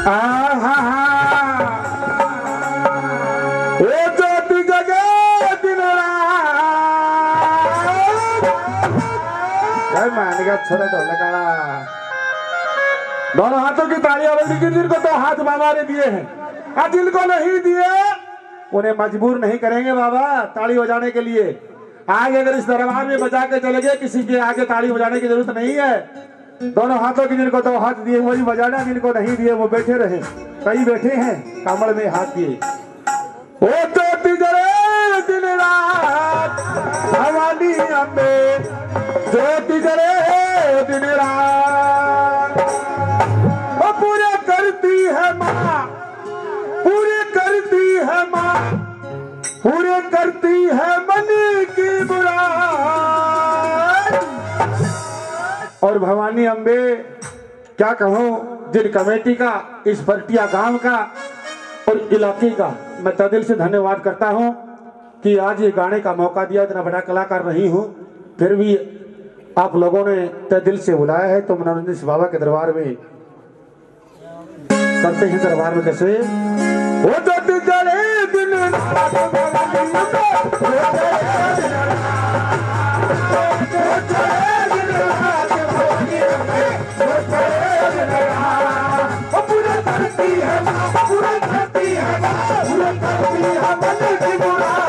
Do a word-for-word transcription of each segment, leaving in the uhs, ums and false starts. दोनों हाथों की तालियां बजी कि जिनको दो हाथ बाबा ने दिए हैं आज जिनको नहीं दिए उन्हें मजबूर नहीं करेंगे बाबा ताली बजाने के लिए। आगे अगर इस दरबार में बजा के चले गए किसी के आगे ताली बजाने की जरूरत नहीं है। दोनों हाथों की जिनको दो हाथ दिए वही बजाना, जिनको नहीं दिए वो बैठे रहे। कई बैठे हैं कमर में हाथ दिए वो तो तिजरे दिन रात हमारी अम्बे जो तिजरे दिन रात वो पूरे करती है माँ, पूरे करती है माँ, पूरे करती है मन की मुराद। और भवानी अम्बे क्या कहूँ जिन कमेटी का इस बरटिया गांव का और इलाके का मैं तदिल से धन्यवाद करता हूँ कि आज ये गाने का मौका दिया। इतना बड़ा कलाकार नहीं हूँ फिर भी आप लोगों ने तदिल से बुलाया है तो मनोरंजन बाबा के दरबार में करते हैं दरबार में कैसे वो तो तिजरे दिन रात पूरा धरती है पूरा धरती है पूरा धरती है मन की मुराद।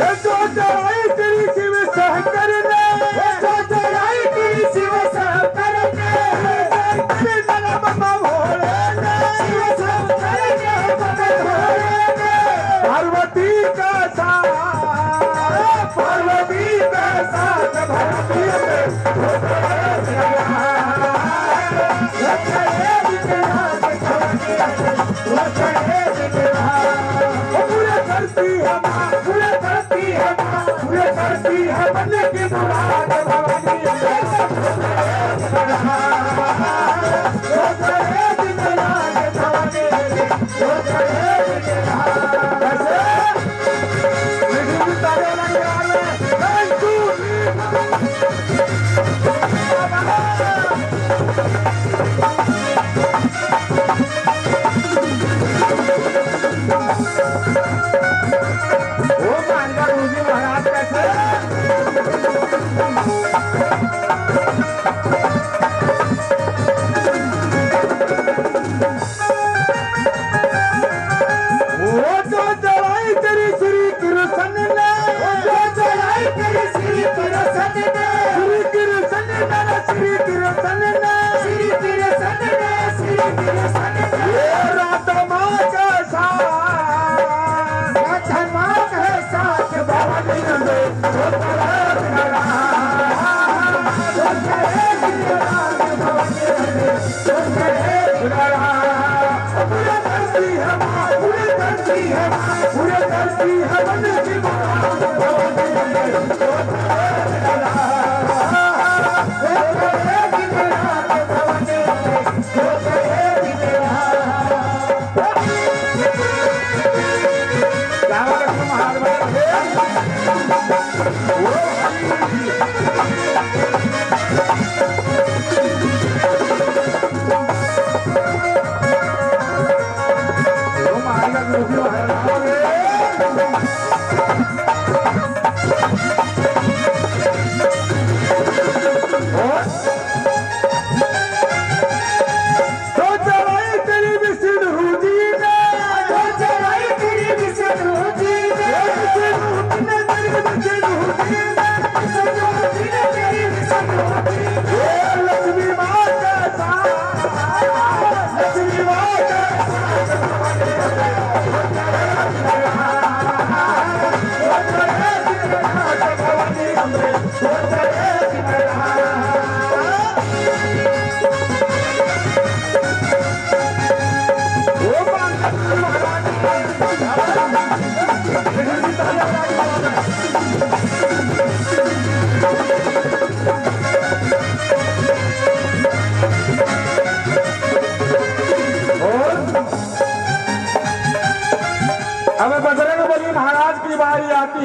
ये तो चढ़ाई तेरी शिव सहकर ने ये तो चढ़ाई तेरी शिव सहकर ने बाबा भोले ने शिव सहकर पार्वती का साथ पार्वती का साथ भक्ति में लक्ष्य है लक्ष्य है लक्ष्य है।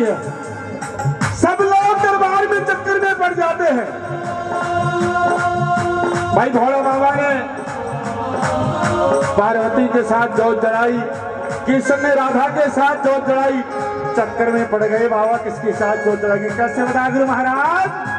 जाती है। सब लोग दरबार में चक्कर में पड़ जाते हैं। भाई भोला बाबा ने पार्वती के साथ जोत जड़ाई, कृष्ण ने राधा के साथ जोत जड़ाई, चक्कर में पड़ गए बाबा किसके साथ जोत जड़ाएंगे, कैसे बता गुरु महाराज।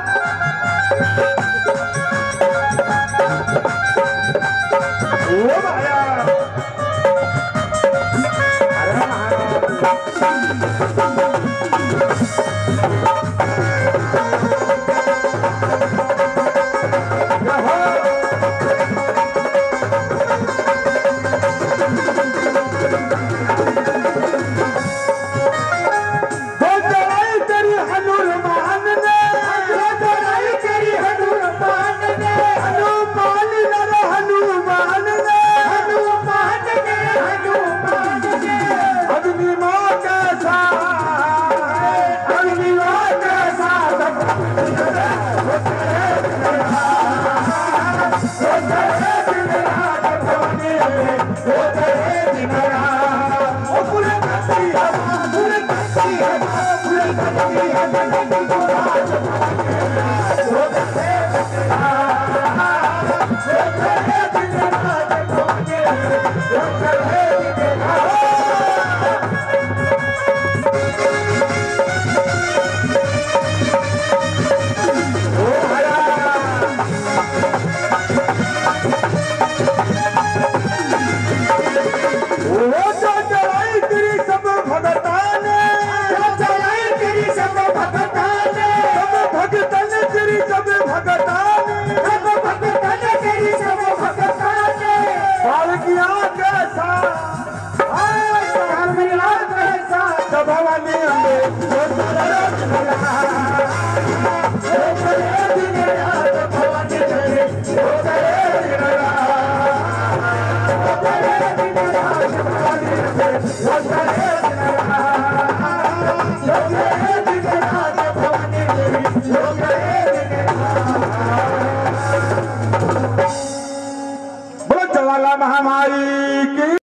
महामारी